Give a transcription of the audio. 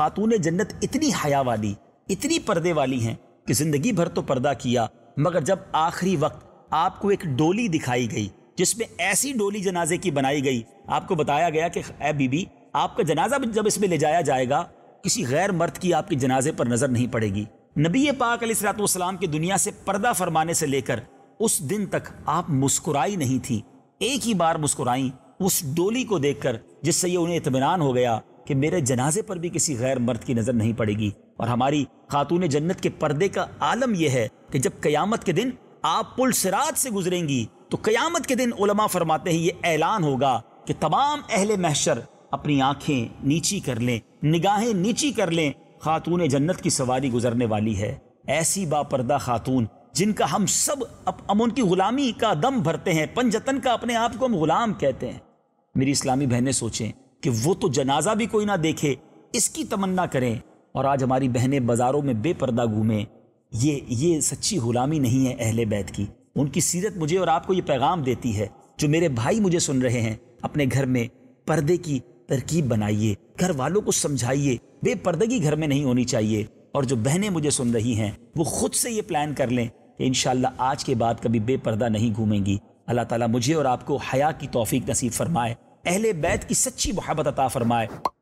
खातून जन्नत इतनी हया वाली, इतनी पर्दे वाली हैं कि जिंदगी भर तो पर्दा किया, मगर जब आखिरी वक्त आपको एक डोली दिखाई गई जिसमें ऐसी डोली जनाजे की बनाई गई, आपको बताया गया कि ए बीबी, आपका जनाजा जब इसमें ले जाया जाएगा किसी गैर मर्द की आपके जनाजे पर नजर नहीं पड़ेगी। नबी पाक अलैहिस्सलाम की दुनिया से पर्दा फरमाने से लेकर उस दिन तक आप मुस्कुराई नहीं थी, एक ही बार मुस्कुराई उस डोली को देखकर जिससे ये उन्हें इत्मीनान हो गया कि मेरे जनाजे पर भी किसी गैर मर्द की नजर नहीं पड़ेगी। और हमारी खातून जन्नत के पर्दे का आलम यह है कि जब कयामत के दिन आप पुल सिरात से गुजरेंगी तो कयामत के दिन उलमा फरमाते हैं ये ऐलान होगा कि तमाम अहले महशर अपनी आंखें नीची कर लें, निगाहें नीची कर लें, खातून जन्नत की सवारी गुजरने वाली है। ऐसी बापर्दा खातून जिनका हम सब हम उनकी गुलामी का दम भरते हैं, पंजतन का अपने आप को हम गुलाम कहते हैं। मेरी इस्लामी बहनें सोचें कि वो तो जनाजा भी कोई ना देखे इसकी तमन्ना करें, और आज हमारी बहनें बाज़ारों में बेपर्दा घूमें, ये सच्ची गुलामी नहीं है अहले बैत की। उनकी सीरत मुझे और आपको ये पैगाम देती है। जो मेरे भाई मुझे सुन रहे हैं, अपने घर में पर्दे की तरकीब बनाइए, घर वालों को समझाइए बेपर्दगी घर में नहीं होनी चाहिए। और जो बहनें मुझे सुन रही हैं वो खुद से ये प्लान कर लें कि इंशाअल्लाह आज के बाद कभी बेपर्दा नहीं घूमेंगी। अल्लाह ताला मुझे और आपको हया की तौफीक नसीब फरमाए, अहले बैत की सच्ची मोहब्बत अता फरमाए।